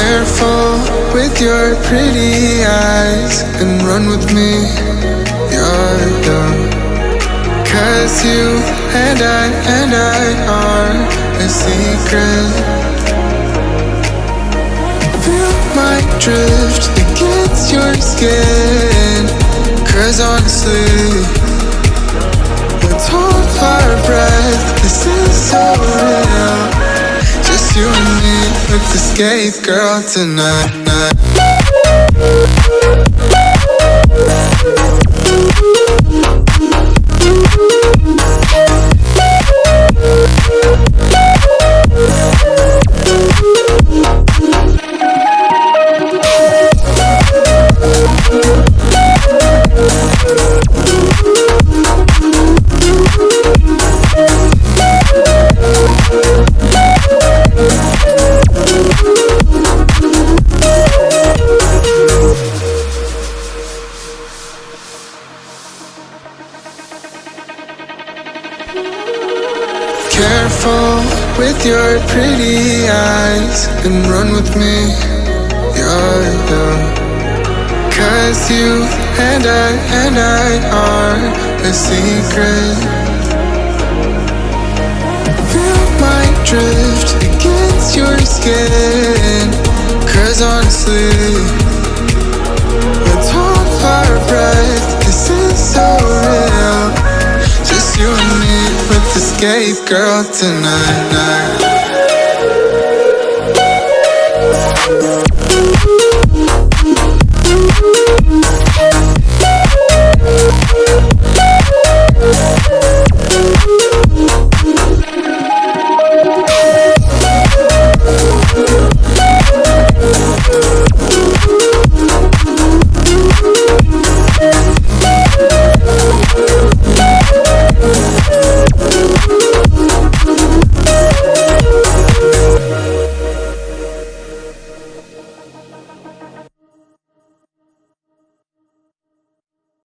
careful with your pretty eyes and run with me, you're dumb. 'Cause you and I are a secret. Feel my drift against your skin, 'cause honestly, let's hold our breath, this is so real. Just you and me with the skate girl tonight, careful with your pretty eyes and run with me, you're dumb. 'Cause you and I are a secret. Feel my drift against your skin, 'cause honestly, let's hold our breath, this is so real. Just you and me with the skate girl tonight.